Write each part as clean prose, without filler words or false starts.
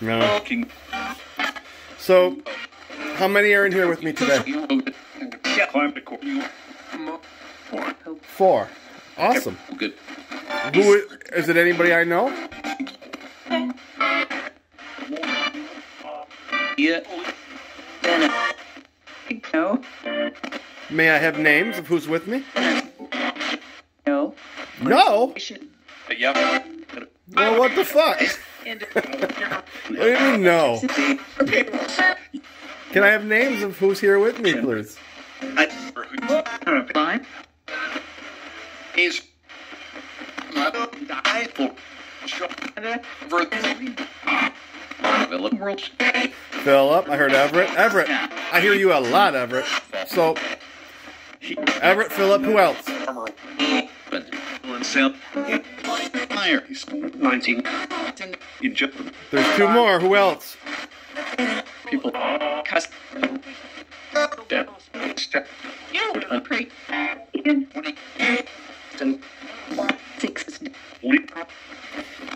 No. So, how many are in here with me today? 4. Awesome. Good. Who is it? Anybody I know? Yeah. No. May I have names of who's with me? No. No? Yep. Well, what the fuck? What do you mean, no? Can I have names of who's here with me, please? Philip, I heard Everett. Everett, I hear you a lot, Everett. So, Everett, Philip, who else? 19. There's 2 more. Who else? People.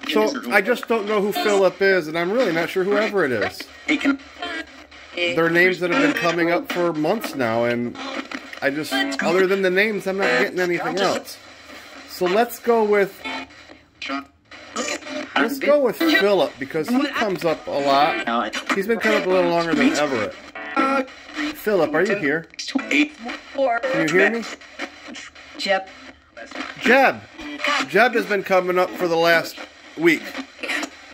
So I just don't know who Philip is, and I'm really not sure whoever it is. There are names that have been coming up for months now, and I just, other than the names, I'm not getting anything else. So let's go with. Let's go with Philip, because he comes up a lot. He's been coming up a little longer than Everett. Philip, are you here? Can you hear me? Jeb. Jeb. Jeb has been coming up for the last week.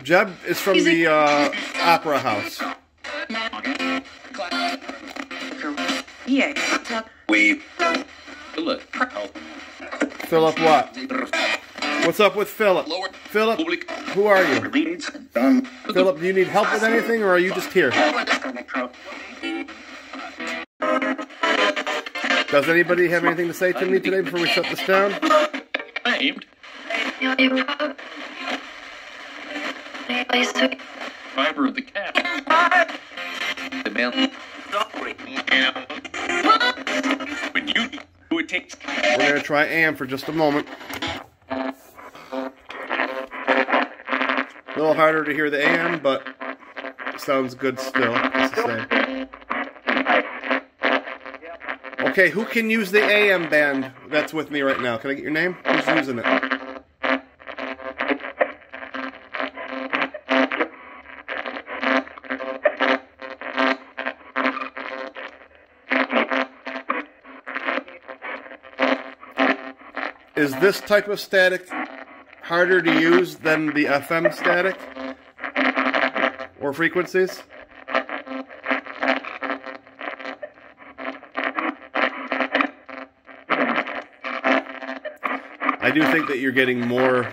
Jeb is from the Opera House. Philip what? What's up with Philip? Philip, who are you? Philip, do you need help with anything, or are you just here? Does anybody have anything to say to me today before we shut this down? Fiber of the cat. The man. When you do it takes. We're gonna try Am for just a moment. A little harder to hear the AM, but it sounds good still. It's the same. Okay, who can use the AM band that's with me right now? Can I get your name? Who's using it? Is this type of static harder to use than the FM static or frequencies? I do think that you're getting more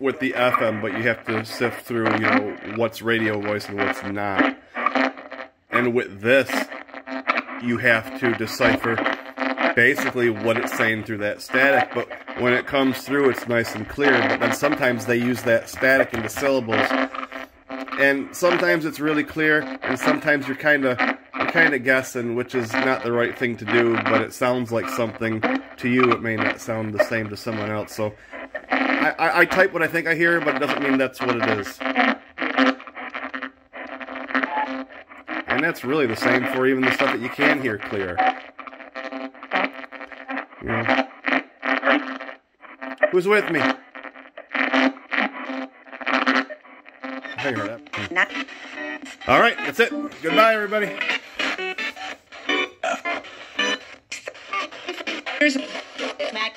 with the FM, but you have to sift through, you know, what's radio voice and what's not. And with this, you have to decipher basically what it's saying through that static, but when it comes through, it's nice and clear, but then sometimes they use that static into syllables, and sometimes it's really clear, and sometimes you're kind of guessing, which is not the right thing to do, but it sounds like something to you. It may not sound the same to someone else, so I type what I think I hear, but it doesn't mean that's what it is. And that's really the same for even the stuff that you can hear clear. You know. Who's with me? I heard that. All right, that's it. Goodbye, everybody. Here's a Mac.